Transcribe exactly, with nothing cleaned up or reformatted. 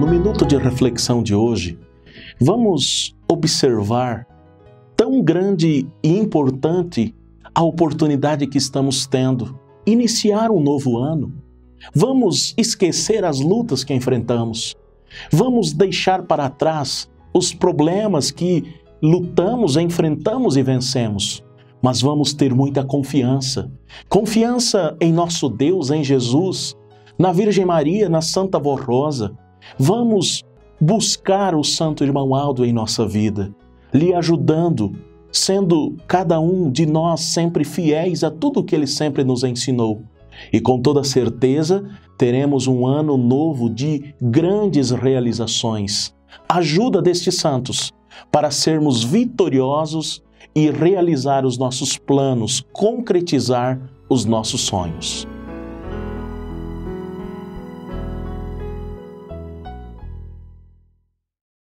No minuto de reflexão de hoje, vamos observar tão grande e importante a oportunidade que estamos tendo, iniciar um novo ano. Vamos esquecer as lutas que enfrentamos. Vamos deixar para trás os problemas que lutamos, enfrentamos e vencemos. Mas vamos ter muita confiança. Confiança em nosso Deus, em Jesus, na Virgem Maria, na Santa Avó Rosa. Vamos buscar o Santo Irmão Aldo em nossa vida, lhe ajudando, sendo cada um de nós sempre fiéis a tudo que ele sempre nos ensinou. E com toda certeza, teremos um ano novo de grandes realizações. Ajuda destes santos para sermos vitoriosos e realizar os nossos planos, concretizar os nossos sonhos.